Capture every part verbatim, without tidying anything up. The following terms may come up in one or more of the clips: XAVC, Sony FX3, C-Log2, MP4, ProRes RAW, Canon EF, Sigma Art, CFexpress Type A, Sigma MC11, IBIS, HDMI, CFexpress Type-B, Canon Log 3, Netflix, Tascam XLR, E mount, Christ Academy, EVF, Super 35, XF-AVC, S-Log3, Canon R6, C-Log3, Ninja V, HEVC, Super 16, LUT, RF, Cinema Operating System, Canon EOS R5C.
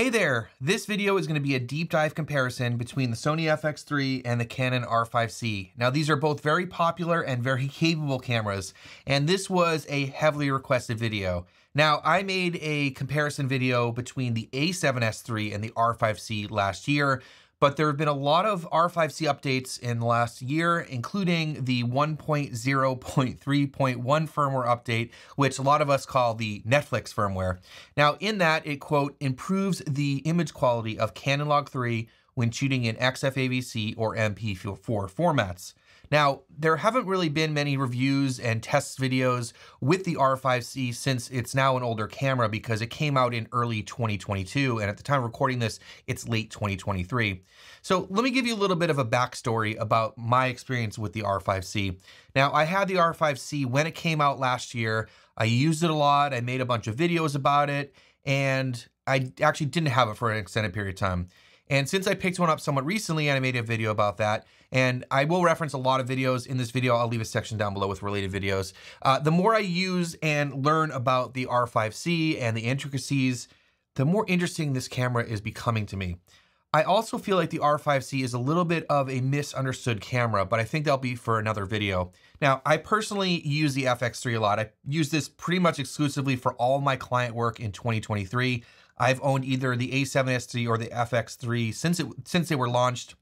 Hey there, this video is gonna be a deep dive comparison between the Sony F X three and the Canon R five C. Now these are both very popular and very capable cameras, and this was a heavily requested video. Now I made a comparison video between the A seven S three and the R five C last year, but there have been a lot of R five C updates in the last year, including the one point oh point three point one firmware update, which a lot of us call the Netflix firmware. Now in that, it quote, improves the image quality of Canon Log three when shooting in X F A V C or M P four formats. Now, there haven't really been many reviews and test videos with the R five C since it's now an older camera because it came out in early twenty twenty-two, and at the time of recording this, it's late twenty twenty-three. So let me give you a little bit of a backstory about my experience with the R five C. Now, I had the R five C when it came out last year. I used it a lot, I made a bunch of videos about it, and I actually didn't have it for an extended period of time. And since I picked one up somewhat recently, and I made a video about that, and I will reference a lot of videos in this video, I'll leave a section down below with related videos. Uh, the more I use and learn about the R five C and the intricacies, the more interesting this camera is becoming to me. I also feel like the R five C is a little bit of a misunderstood camera, but I think that'll be for another video. Now, I personally use the F X three a lot. I use this pretty much exclusively for all my client work in twenty twenty-three. I've owned either the A seven S three or the F X three since it since they were launched.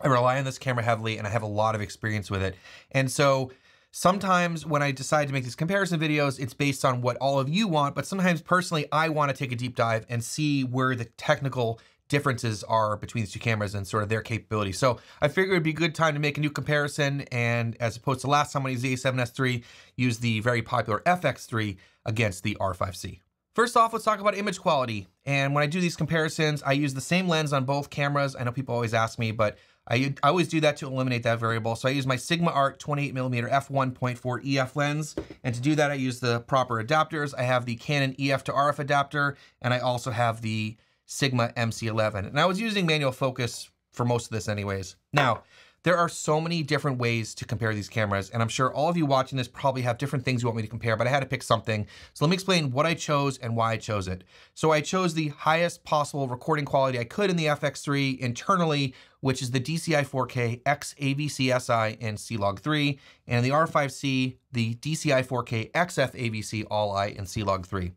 I rely on this camera heavily and I have a lot of experience with it. And so sometimes when I decide to make these comparison videos, it's based on what all of you want, but sometimes personally, I want to take a deep dive and see where the technical differences are between these two cameras and sort of their capability. So I figured it'd be a good time to make a new comparison, and as opposed to last time when I used the A seven S three, use the very popular F X three against the R five C. First off, let's talk about image quality. And when I do these comparisons, I use the same lens on both cameras. I know people always ask me, but I, I always do that to eliminate that variable. So I use my Sigma Art twenty-eight millimeter f one point four E F lens. And to do that, I use the proper adapters. I have the Canon E F to R F adapter, and I also have the Sigma M C eleven. And I was using manual focus for most of this anyways. Now, there are so many different ways to compare these cameras, and I'm sure all of you watching this probably have different things you want me to compare, but I had to pick something. So let me explain what I chose and why I chose it. So I chose the highest possible recording quality I could in the F X three internally, which is the D C I four K, X A V C S I, and C Log three, and the R five C, the D C I four K, X F A V C All I, and C Log three.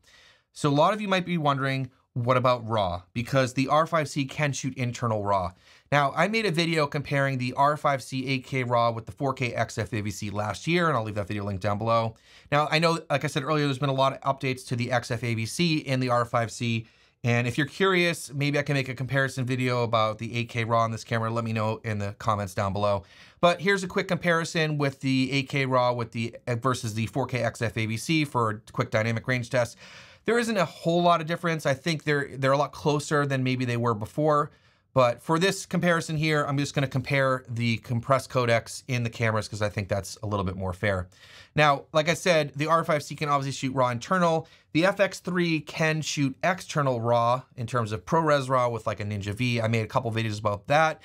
So a lot of you might be wondering, what about RAW? Because the R five C can shoot internal RAW. Now, I made a video comparing the R five C eight K RAW with the four K X F A V C last year, and I'll leave that video linked down below. Now, I know, like I said earlier, there's been a lot of updates to the X F A V C and the R five C, and if you're curious, maybe I can make a comparison video about the eight K RAW on this camera. Let me know in the comments down below. But here's a quick comparison with the eight K RAW with the versus the four K X F A V C for a quick dynamic range test. There isn't a whole lot of difference. I think they're they're a lot closer than maybe they were before. But for this comparison here, I'm just gonna compare the compressed codecs in the cameras because I think that's a little bit more fair. Now, like I said, the R five C can obviously shoot RAW internal. The F X three can shoot external RAW in terms of ProRes RAW with like a Ninja V. I made a couple videos about that.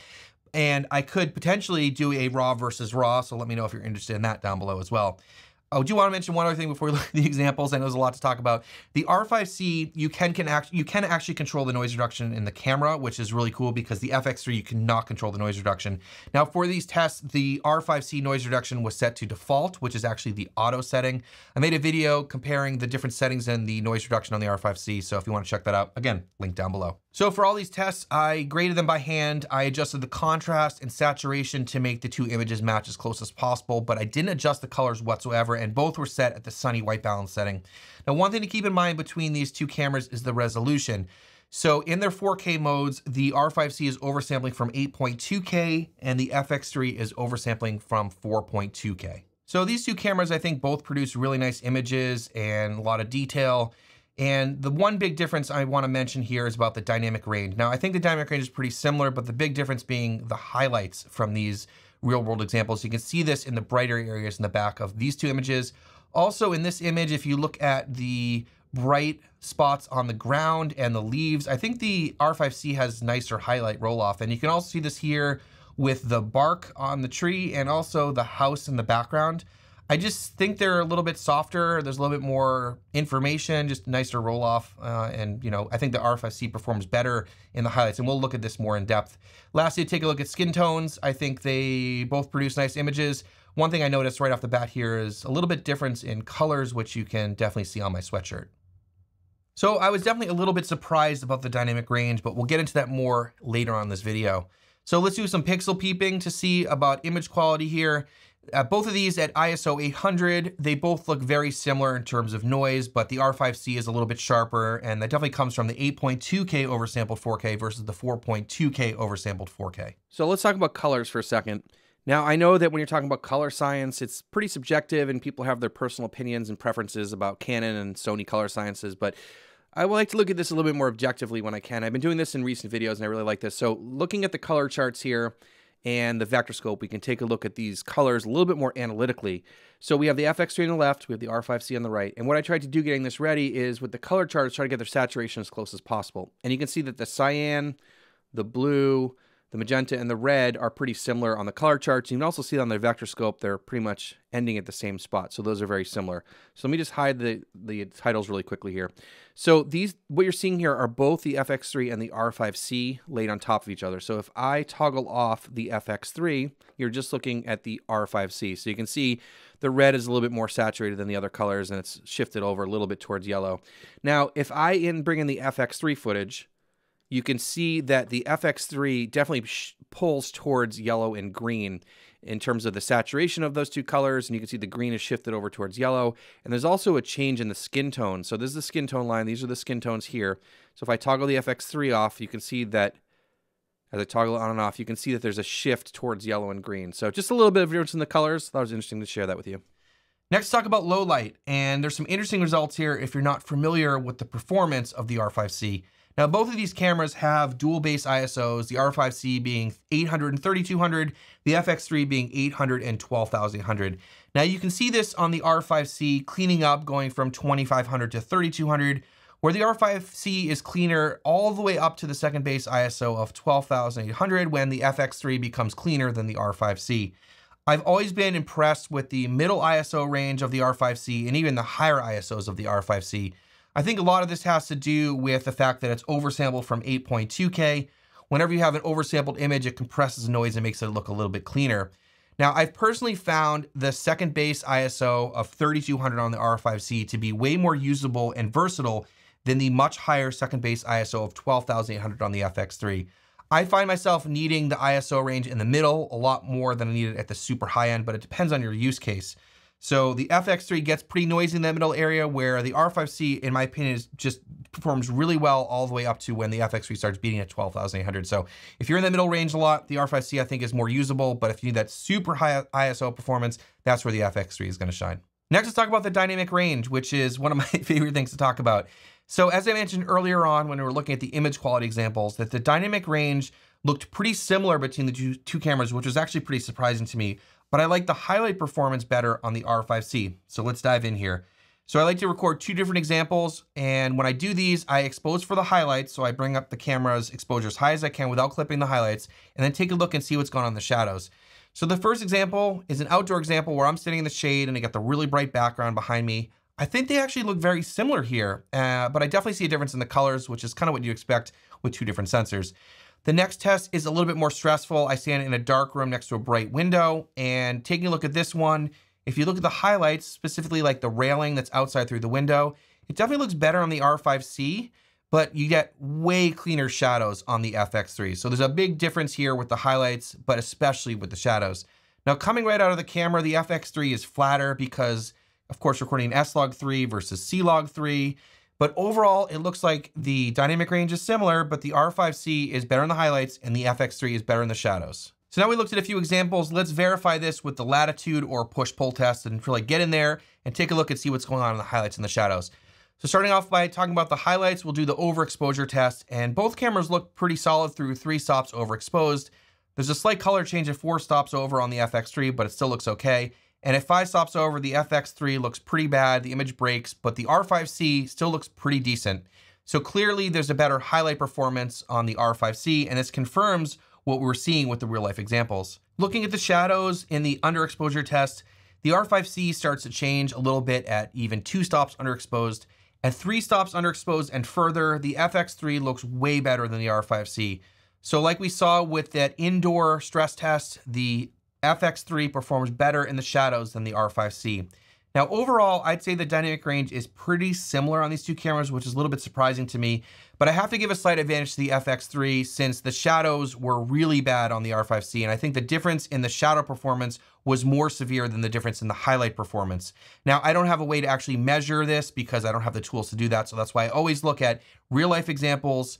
And I could potentially do a RAW versus RAW, so let me know if you're interested in that down below as well. I do want to mention one other thing before we look at the examples. I know there's a lot to talk about. The R five C, you can, can act, you can actually control the noise reduction in the camera, which is really cool because the F X three, you cannot control the noise reduction. Now for these tests, the R five C noise reduction was set to default, which is actually the auto setting. I made a video comparing the different settings and the noise reduction on the R five C. So if you want to check that out, again, link down below. So for all these tests, I graded them by hand. I adjusted the contrast and saturation to make the two images match as close as possible, but I didn't adjust the colors whatsoever, and both were set at the sunny white balance setting. Now, one thing to keep in mind between these two cameras is the resolution. So in their four K modes, the R five C is oversampling from eight point two K and the F X three is oversampling from four point two K. So these two cameras, I think, both produce really nice images and a lot of detail. And the one big difference I want to mention here is about the dynamic range. Now, I think the dynamic range is pretty similar, but the big difference being the highlights from these real world examples. You can see this in the brighter areas in the back of these two images. Also in this image, if you look at the bright spots on the ground and the leaves, I think the R five C has nicer highlight roll off. And you can also see this here with the bark on the tree and also the house in the background. I just think they're a little bit softer. There's a little bit more information, just nicer roll off. Uh, and, you know, I think the R five C performs better in the highlights, and we'll look at this more in depth. Lastly, take a look at skin tones. I think they both produce nice images. One thing I noticed right off the bat here is a little bit difference in colors, which you can definitely see on my sweatshirt. So I was definitely a little bit surprised about the dynamic range, but we'll get into that more later on in this video. So let's do some pixel peeping to see about image quality here. Uh, both of these at I S O eight hundred, they both look very similar in terms of noise, but the R five C is a little bit sharper, and that definitely comes from the eight point two K oversampled four K versus the four point two K oversampled four K. So let's talk about colors for a second. Now, I know that when you're talking about color science, it's pretty subjective, and people have their personal opinions and preferences about Canon and Sony color sciences, but I would like to look at this a little bit more objectively when I can. I've been doing this in recent videos, and I really like this. So looking at the color charts here and the vector scope, we can take a look at these colors a little bit more analytically. So we have the F X three on the left, we have the R five C on the right, and what I tried to do getting this ready is with the color charts, try to get their saturation as close as possible. And you can see that the cyan, the blue, the magenta, and the red are pretty similar on the color charts. You can also see on their vector scope, they're pretty much ending at the same spot. So those are very similar. So let me just hide the, the titles really quickly here. So these, what you're seeing here are both the F X three and the R five C laid on top of each other. So if I toggle off the F X three, you're just looking at the R five C. So you can see the red is a little bit more saturated than the other colors, and it's shifted over a little bit towards yellow. Now, if I in bring in the F X three footage, you can see that the F X three definitely pulls towards yellow and green in terms of the saturation of those two colors, and you can see the green is shifted over towards yellow, and there's also a change in the skin tone. So this is the skin tone line, these are the skin tones here. So if I toggle the F X three off, you can see that, as I toggle it on and off, you can see that there's a shift towards yellow and green. So just a little bit of difference in the colors. That was interesting to share that with you. Next, talk about low light, and there's some interesting results here if you're not familiar with the performance of the R five C. Now, both of these cameras have dual base I S Os, the R five C being eight hundred and thirty-two hundred, the F X three being eight hundred and twelve thousand eight hundred. Now, you can see this on the R five C cleaning up, going from twenty-five hundred to thirty-two hundred, where the R five C is cleaner all the way up to the second base I S O of twelve thousand eight hundred when the F X three becomes cleaner than the R five C. I've always been impressed with the middle I S O range of the R five C and even the higher I S Os of the R five C. I think a lot of this has to do with the fact that it's oversampled from eight point two K. Whenever you have an oversampled image, it compresses noise and makes it look a little bit cleaner. Now, I've personally found the second base I S O of thirty-two hundred on the R five C to be way more usable and versatile than the much higher second base I S O of twelve thousand eight hundred on the F X three. I find myself needing the I S O range in the middle a lot more than I need it at the super high end, but it depends on your use case. So the F X three gets pretty noisy in that middle area, where the R five C, in my opinion, is just performs really well all the way up to when the F X three starts beating at twelve thousand eight hundred. So if you're in the middle range a lot, the R five C, I think, is more usable. But if you need that super high I S O performance, that's where the F X three is going to shine. Next, let's talk about the dynamic range, which is one of my favorite things to talk about. So as I mentioned earlier on when we were looking at the image quality examples, that the dynamic range looked pretty similar between the two, two cameras, which was actually pretty surprising to me. But I like the highlight performance better on the R five C. So let's dive in here. So I like to record two different examples. And when I do these, I expose for the highlights. So I bring up the camera's exposure as high as I can without clipping the highlights, and then take a look and see what's going on in the shadows. So the first example is an outdoor example where I'm sitting in the shade and I got the really bright background behind me. I think they actually look very similar here, uh, but I definitely see a difference in the colors, which is kind of what you expect with two different sensors. The next test is a little bit more stressful. I stand in a dark room next to a bright window, and taking a look at this one, if you look at the highlights, specifically like the railing that's outside through the window, it definitely looks better on the R five C, but you get way cleaner shadows on the F X three. So there's a big difference here with the highlights, but especially with the shadows. Now, coming right out of the camera, the F X three is flatter because, of course, recording S log three versus C log three. But overall, it looks like the dynamic range is similar, but the R five C is better in the highlights and the F X three is better in the shadows. So now we looked at a few examples. Let's verify this with the latitude or push-pull test and really get in there and take a look and see what's going on in the highlights and the shadows. So starting off by talking about the highlights, we'll do the overexposure test, and both cameras look pretty solid through three stops overexposed. There's a slight color change at four stops over on the F X three, but it still looks okay. And at five stops over, the F X three looks pretty bad, the image breaks, but the R five C still looks pretty decent. So clearly there's a better highlight performance on the R five C, and this confirms what we were seeing with the real life examples. Looking at the shadows in the underexposure test, The R five C starts to change a little bit at even two stops underexposed. At three stops underexposed and further, the F X three looks way better than the R five C. So like we saw with that indoor stress test, the F X three performs better in the shadows than the R five C. Now overall, I'd say the dynamic range is pretty similar on these two cameras, which is a little bit surprising to me, but I have to give a slight advantage to the F X three since the shadows were really bad on the R five C, and I think the difference in the shadow performance was more severe than the difference in the highlight performance. Now, I don't have a way to actually measure this because I don't have the tools to do that, so that's why I always look at real life examples,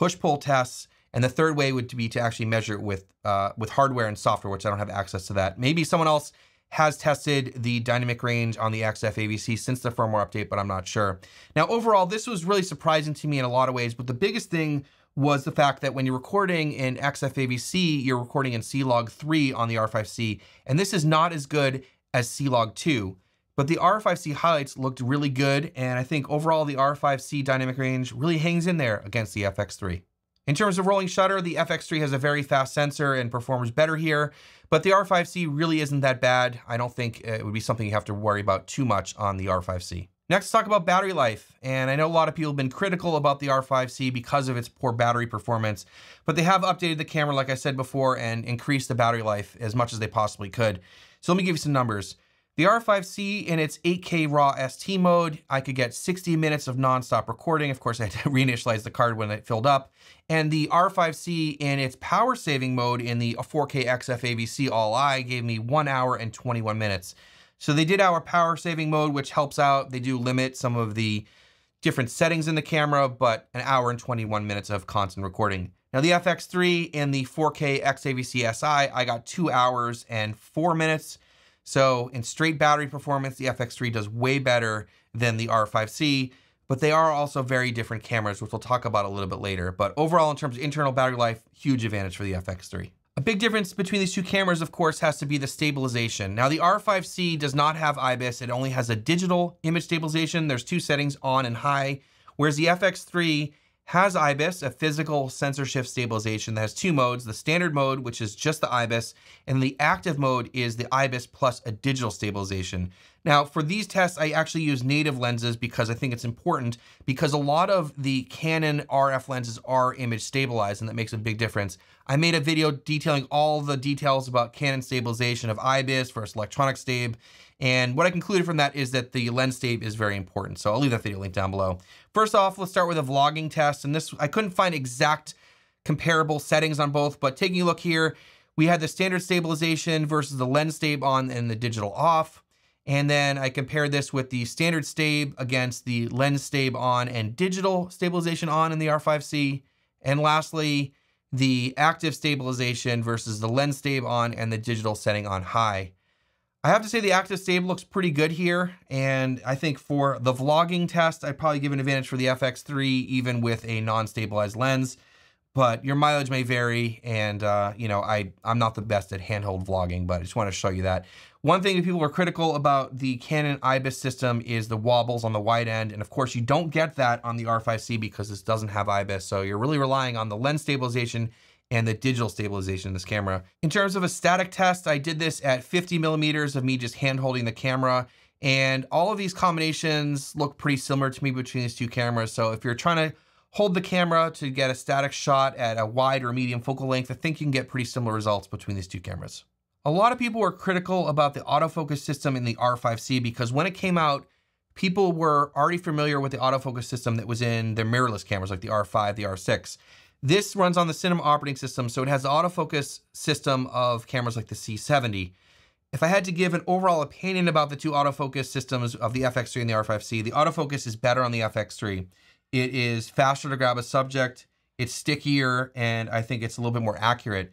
push-pull tests, and the third way would be to actually measure it with, uh, with hardware and software, which I don't have access to that. Maybe someone else has tested the dynamic range on the X F A V C since the firmware update, but I'm not sure. Now, overall, this was really surprising to me in a lot of ways, but the biggest thing was the fact that when you're recording in X F A V C, you're recording in C log three on the R five C, and this is not as good as C log two, but the R five C highlights looked really good, and I think overall the R five C dynamic range really hangs in there against the F X three. In terms of rolling shutter, the F X three has a very fast sensor and performs better here, but the R five C really isn't that bad. I don't think it would be something you have to worry about too much on the R five C. Next, let's talk about battery life. And I know a lot of people have been critical about the R five C because of its poor battery performance, but they have updated the camera, like I said before, and increased the battery life as much as they possibly could. So let me give you some numbers. The R five C in its eight K RAW S T mode, I could get sixty minutes of nonstop recording. Of course, I had to reinitialize the card when it filled up. And the R five C in its power saving mode in the four K X F A V C All-I gave me one hour and twenty-one minutes. So they did our power saving mode, which helps out. They do limit some of the different settings in the camera, but an hour and twenty-one minutes of constant recording. Now the F X three in the four K X A V C S I, I got two hours and four minutes. So in straight battery performance, the F X three does way better than the R five C, but they are also very different cameras, which we'll talk about a little bit later. But overall, in terms of internal battery life, huge advantage for the F X three. A big difference between these two cameras, of course, has to be the stabilization. Now the R five C does not have I B I S, it only has a digital image stabilization. There's two settings, on and high, whereas the F X three has I B I S, a physical sensor shift stabilization that has two modes, the standard mode, which is just the I B I S, and the active mode is the I B I S plus a digital stabilization. Now, for these tests, I actually use native lenses because I think it's important because a lot of the Canon R F lenses are image stabilized, and that makes a big difference. I made a video detailing all the details about Canon stabilization of I B I S versus electronic stab, and what I concluded from that is that the lens stab is very important. So I'll leave that video link down below. First off, let's start with a vlogging test, and this I couldn't find exact comparable settings on both, but taking a look here, we had the standard stabilization versus the lens stab on and the digital off. And then I compared this with the standard stab against the lens stab on and digital stabilization on in the R five C. And lastly, the active stabilization versus the lens stab on and the digital setting on high. I have to say the active stab looks pretty good here. And I think for the vlogging test, I'd probably give an advantage for the F X three even with a non-stabilized lens. But your mileage may vary, and uh, you know I, I'm not the best at handheld vlogging, but I just want to show you that. One thing that people are critical about the Canon I B I S system is the wobbles on the wide end, and of course you don't get that on the R five C because this doesn't have I B I S, so you're really relying on the lens stabilization and the digital stabilization in this camera. In terms of a static test, I did this at fifty millimeters of me just hand-holding the camera, and all of these combinations look pretty similar to me between these two cameras, so if you're trying to hold the camera to get a static shot at a wide or medium focal length, I think you can get pretty similar results between these two cameras. A lot of people were critical about the autofocus system in the R five C because when it came out, people were already familiar with the autofocus system that was in their mirrorless cameras like the R five, the R six. This runs on the Cinema Operating System, so it has the autofocus system of cameras like the C seventy. If I had to give an overall opinion about the two autofocus systems of the F X three and the R five C, the autofocus is better on the F X three. It is faster to grab a subject, it's stickier, and I think it's a little bit more accurate.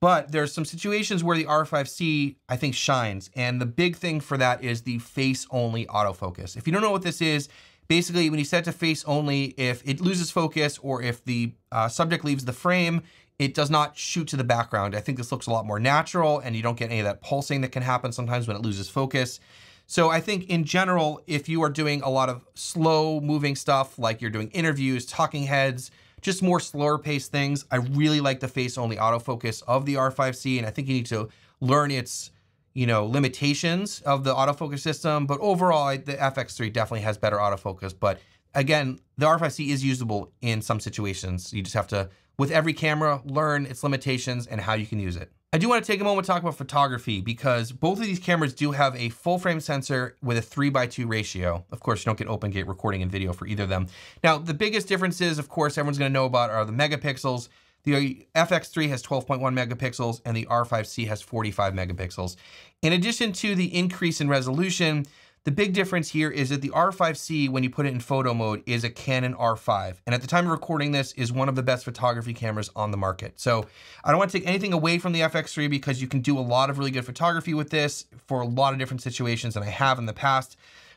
But there's some situations where the R five C, I think, shines. And the big thing for that is the face-only autofocus. If you don't know what this is, basically when you set to face-only, if it loses focus or if the uh, subject leaves the frame, it does not shoot to the background. I think this looks a lot more natural and you don't get any of that pulsing that can happen sometimes when it loses focus. So I think in general, if you are doing a lot of slow moving stuff, like you're doing interviews, talking heads, just more slower paced things, I really like the face only autofocus of the R five C. And I think you need to learn its you know, limitations of the autofocus system, but overall the F X three definitely has better autofocus. But again, the R five C is usable in some situations. You just have to, with every camera, learn its limitations and how you can use it. I do want to take a moment to talk about photography, because both of these cameras do have a full frame sensor with a three by two ratio. Of course, you don't get open gate recording and video for either of them. Now, the biggest differences, of course, everyone's going to know about are the megapixels. The F X three has twelve point one megapixels and the R five C has forty-five megapixels. In addition to the increase in resolution, the big difference here is that the R five C, when you put it in photo mode, is a Canon R five. And at the time of recording this, is one of the best photography cameras on the market. So I don't want to take anything away from the F X three, because you can do a lot of really good photography with this for a lot of different situations than I have in the past.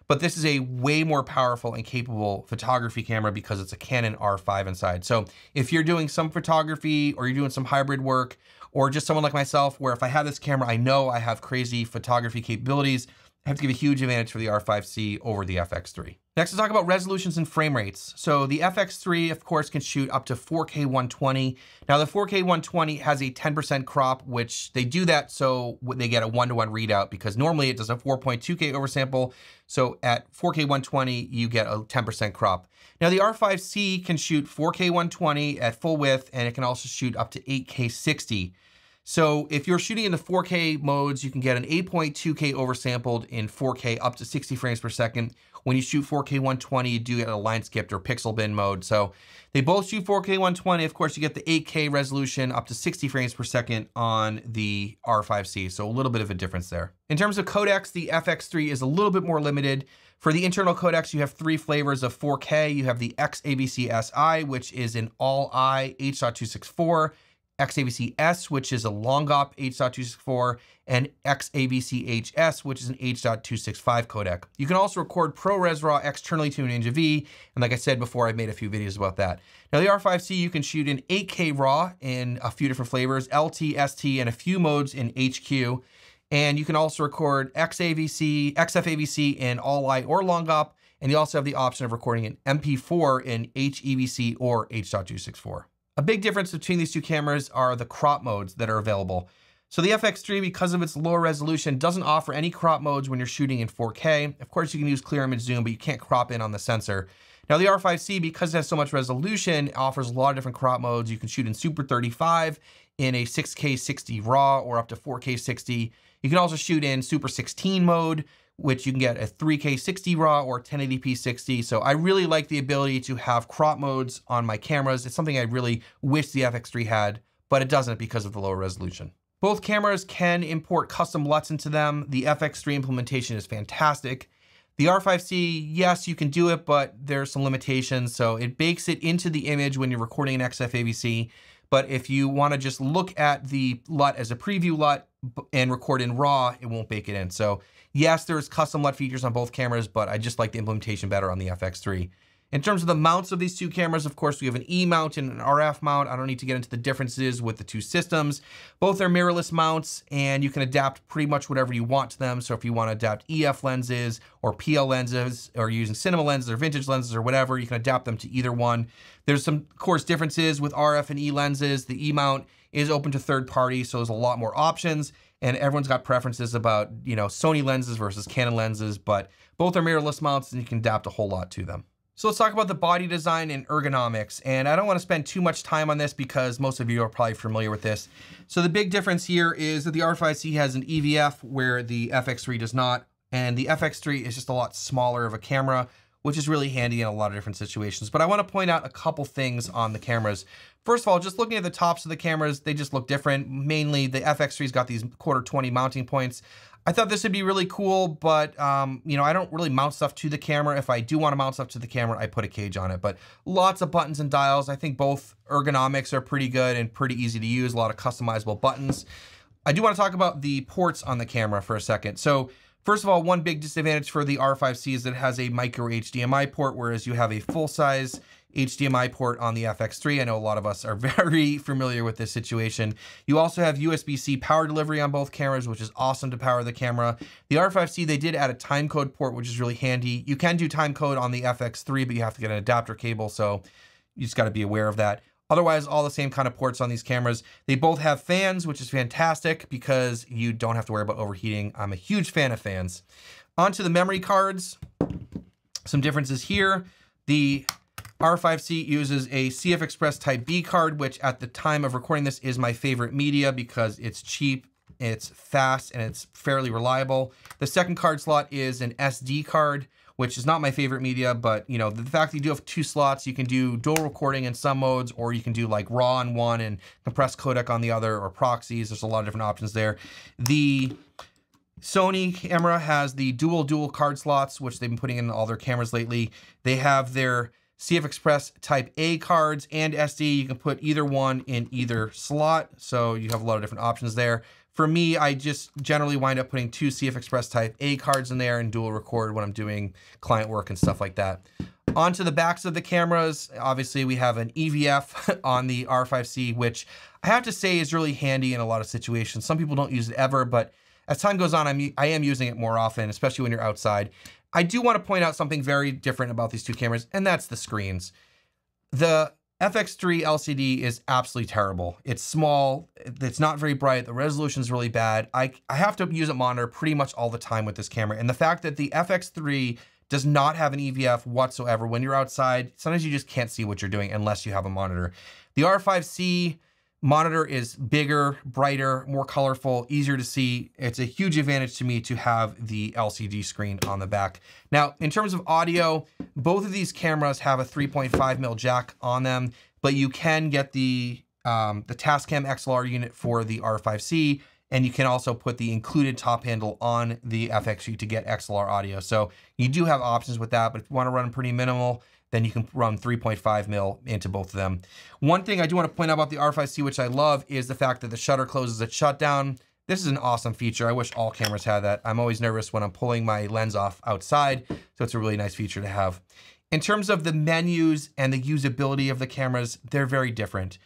But this is a way more powerful and capable photography camera because it's a Canon R five inside. So if you're doing some photography, or you're doing some hybrid work, or just someone like myself, where if I have this camera, I know I have crazy photography capabilities, I have to give a huge advantage for the R five C over the F X three. Next, let's talk about resolutions and frame rates. So the F X three, of course, can shoot up to four K one twenty. Now the four K one twenty has a ten percent crop, which they do that so they get a one-to-one readout, because normally it does a four point two K oversample. So at four K one twenty, you get a ten percent crop. Now the R five C can shoot four K one twenty at full width, and it can also shoot up to eight K sixty. So if you're shooting in the four K modes, you can get an eight point two K oversampled in four K up to sixty frames per second. When you shoot four K one twenty, you do get a line skipped or pixel bin mode. So they both shoot four K one twenty. Of course, you get the eight K resolution up to sixty frames per second on the R five C. So a little bit of a difference there. In terms of codecs, the F X three is a little bit more limited. For the internal codecs, you have three flavors of four K. You have the X A V C S I, which is an all-eye H dot two sixty-four. X A V C S, which is a long-op H dot two sixty-four, and X A V C H S, which is an H dot two sixty-five codec. You can also record ProRes RAW externally to an Ninja V, and like I said before, I've made a few videos about that. Now the R five C, you can shoot in eight K RAW in a few different flavors, L T, S T, and a few modes in H Q. And you can also record X A V C, X F A V C in all-eye or long-op, and you also have the option of recording in M P four in H E V C or H dot two sixty-four. A big difference between these two cameras are the crop modes that are available. So the F X three, because of its lower resolution, doesn't offer any crop modes when you're shooting in four K. Of course, you can use clear image zoom, but you can't crop in on the sensor. Now the R five C, because it has so much resolution, offers a lot of different crop modes. You can shoot in Super thirty-five in a six K sixty RAW or up to four K sixty. You can also shoot in Super sixteen mode, which you can get a three K sixty RAW or ten eighty P sixty. So I really like the ability to have crop modes on my cameras. It's something I really wish the F X three had, but it doesn't because of the lower resolution. Both cameras can import custom L U Ts into them. The F X three implementation is fantastic. The R five C, yes, you can do it, but there's some limitations. So it bakes it into the image when you're recording an X F A V C. But if you want to just look at the L U T as a preview L U T and record in RAW, it won't bake it in. So yes, there's custom L U T features on both cameras, but I just like the implementation better on the F X three. In terms of the mounts of these two cameras, of course, we have an E mount and an R F mount. I don't need to get into the differences with the two systems. Both are mirrorless mounts, and you can adapt pretty much whatever you want to them. So if you want to adapt E F lenses or P L lenses, or using cinema lenses or vintage lenses or whatever, you can adapt them to either one. There's some, of course, differences with R F and E lenses. The E mount is open to third parties, so there's a lot more options. And everyone's got preferences about, you know, Sony lenses versus Canon lenses, but both are mirrorless mounts and you can adapt a whole lot to them. So let's talk about the body design and ergonomics. And I don't want to spend too much time on this because most of you are probably familiar with this. So the big difference here is that the R five C has an E V F where the F X three does not. And the F X three is just a lot smaller of a camera, which is really handy in a lot of different situations. But I want to point out a couple things on the cameras. First of all, just looking at the tops of the cameras, they just look different. Mainly the F X three's got these quarter twenty mounting points. I thought this would be really cool, but um, you know, I don't really mount stuff to the camera. If I do want to mount stuff to the camera, I put a cage on it, but lots of buttons and dials. I think both ergonomics are pretty good and pretty easy to use. A lot of customizable buttons. I do want to talk about the ports on the camera for a second. So first of all, one big disadvantage for the R five C is that it has a micro H D M I port, whereas you have a full-size H D M I port on the F X three. I know a lot of us are very familiar with this situation. You also have U S B C power delivery on both cameras, which is awesome to power the camera. The R five C, they did add a timecode port, which is really handy. You can do timecode on the F X three, but you have to get an adapter cable, so you just got to be aware of that. Otherwise, all the same kind of ports on these cameras. They both have fans, which is fantastic because you don't have to worry about overheating. I'm a huge fan of fans. Onto the memory cards. Some differences here. The R five C uses a CFexpress Type-B card, which at the time of recording this is my favorite media because it's cheap, it's fast, and it's fairly reliable. The second card slot is an S D card, which is not my favorite media, but you know, the fact that you do have two slots, you can do dual recording in some modes, or you can do like RAW on one and compressed codec on the other, or proxies. There's a lot of different options there. The Sony camera has the dual dual card slots, which they've been putting in all their cameras lately. They have their CFexpress Type A cards and S D. You can put either one in either slot, so you have a lot of different options there. For me, I just generally wind up putting two CFexpress Type A cards in there and dual record when I'm doing client work and stuff like that. Onto the backs of the cameras, obviously we have an E V F on the R five C, which I have to say is really handy in a lot of situations. Some people don't use it ever, but as time goes on, I'm, I am using it more often, especially when you're outside. I do want to point out something very different about these two cameras, and that's the screens. The F X three L C D is absolutely terrible. It's small, it's not very bright, the resolution's really bad. I, I have to use a monitor pretty much all the time with this camera, and the fact that the F X three does not have an E V F whatsoever when you're outside, sometimes you just can't see what you're doing unless you have a monitor. The R five C monitor is bigger, brighter, more colorful, easier to see. It's a huge advantage to me to have the L C D screen on the back. Now, in terms of audio, both of these cameras have a three point five mil jack on them, but you can get the, um, the Tascam X L R unit for the R five C, and you can also put the included top handle on the F X three to get X L R audio. So you do have options with that, but if you want to run pretty minimal, then you can run three point five mil into both of them. One thing I do want to point out about the R five C, which I love, is the fact that the shutter closes at shutdown. This is an awesome feature. I wish all cameras had that. I'm always nervous when I'm pulling my lens off outside, so it's a really nice feature to have. In terms of the menus and the usability of the cameras, they're very different.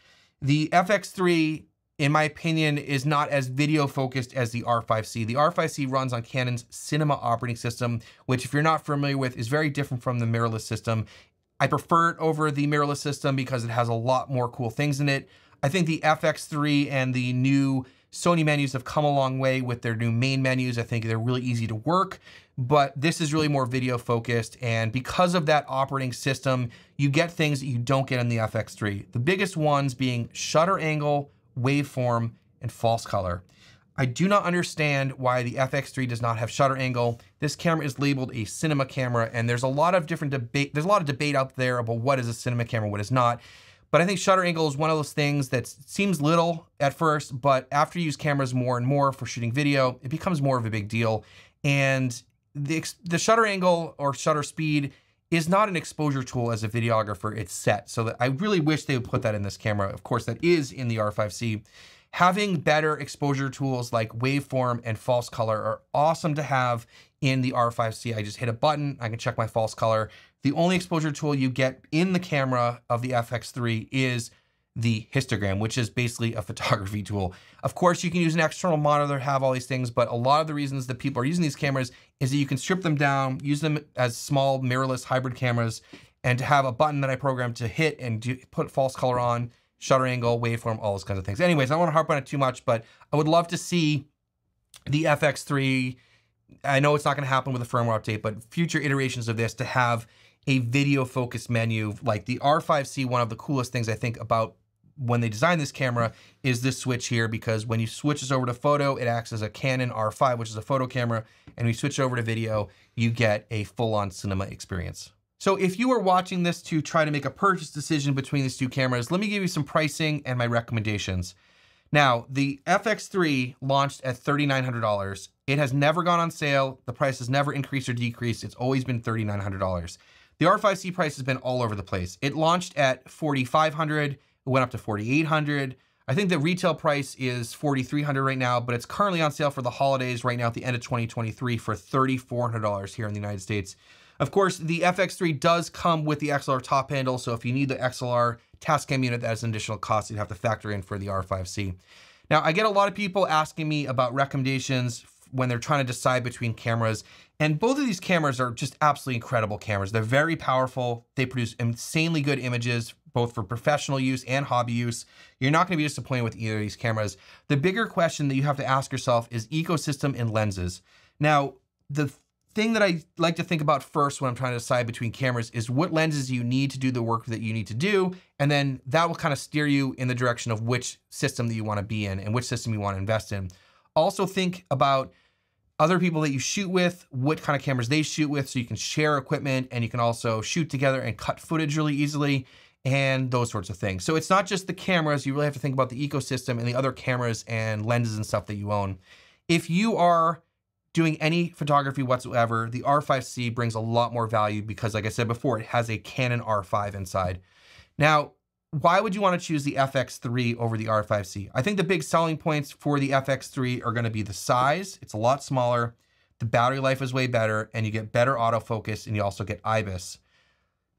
The F X three, in my opinion, is not as video focused as the R five C. The R five C runs on Canon's Cinema Operating System, which if you're not familiar with, is very different from the mirrorless system. I prefer it over the mirrorless system because it has a lot more cool things in it. I think the F X three and the new Sony menus have come a long way with their new main menus. I think they're really easy to work, but this is really more video focused. And because of that operating system, you get things that you don't get in the F X three. The biggest ones being shutter angle, waveform, and false color. I do not understand why the F X three does not have shutter angle. This camera is labeled a cinema camera, and there's a lot of different debate. There's a lot of debate out there about what is a cinema camera, what is not. But I think shutter angle is one of those things that seems little at first, but after you use cameras more and more for shooting video, it becomes more of a big deal. And the, the shutter angle or shutter speed is not an exposure tool as a videographer. It's set. So that I really wish they would put that in this camera. Of course, that is in the R five C. Having better exposure tools like waveform and false color are awesome to have in the R five C. I just hit a button, I can check my false color. The only exposure tool you get in the camera of the F X three is the histogram, which is basically a photography tool. Of course, you can use an external monitor, have all these things, but a lot of the reasons that people are using these cameras is that you can strip them down, use them as small mirrorless hybrid cameras, and to have a button that I programmed to hit and do, put false color on, shutter angle, waveform, all those kinds of things. Anyways, I don't want to harp on it too much, but I would love to see the F X three. I know it's not going to happen with a firmware update, but future iterations of this to have a video focused menu like the R five C. One of the coolest things I think about when they designed this camera is this switch here, because when you switch this over to photo, it acts as a Canon R five, which is a photo camera. And we switch over to video, you get a full on cinema experience. So if you are watching this to try to make a purchase decision between these two cameras, let me give you some pricing and my recommendations. Now, the F X three launched at three thousand nine hundred dollars. It has never gone on sale. The price has never increased or decreased. It's always been three thousand nine hundred dollars. The R five C price has been all over the place. It launched at four thousand five hundred dollars. It went up to four thousand eight hundred dollars. I think the retail price is four thousand three hundred dollars right now, but it's currently on sale for the holidays right now at the end of twenty twenty-three for three thousand four hundred dollars here in the United States. Of course, the F X three does come with the X L R top handle, so if you need the X L R Tascam unit, that is an additional cost you'd have to factor in for the R five C. Now, I get a lot of people asking me about recommendations when they're trying to decide between cameras, and both of these cameras are just absolutely incredible cameras. They're very powerful. They produce insanely good images, both for professional use and hobby use. You're not going to be disappointed with either of these cameras. The bigger question that you have to ask yourself is ecosystem and lenses. Now, the thing that I like to think about first when I'm trying to decide between cameras is what lenses you need to do the work that you need to do. And then that will kind of steer you in the direction of which system that you want to be in and which system you want to invest in. Also think about other people that you shoot with, what kind of cameras they shoot with, so you can share equipment and you can also shoot together and cut footage really easily and those sorts of things. So it's not just the cameras, you really have to think about the ecosystem and the other cameras and lenses and stuff that you own. If you are doing any photography whatsoever, the R five C brings a lot more value because, like I said before, it has a Canon R five inside. Now, why would you want to choose the F X three over the R five C? I think the big selling points for the F X three are going to be the size. It's a lot smaller. The battery life is way better, and you get better autofocus, and you also get IBIS.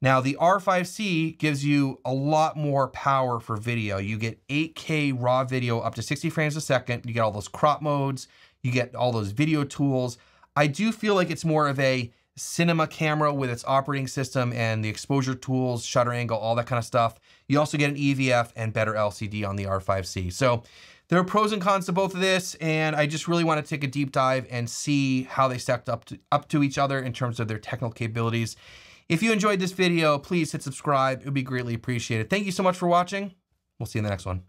Now, the R five C gives you a lot more power for video. You get eight K raw video up to sixty frames a second. You get all those crop modes. You get all those video tools. I do feel like it's more of a cinema camera with its operating system and the exposure tools, shutter angle, all that kind of stuff. You also get an E V F and better L C D on the R five C. So there are pros and cons to both of this, and I just really want to take a deep dive and see how they stacked up to, up to each other in terms of their technical capabilities. If you enjoyed this video, please hit subscribe. It would be greatly appreciated. Thank you so much for watching. We'll see you in the next one.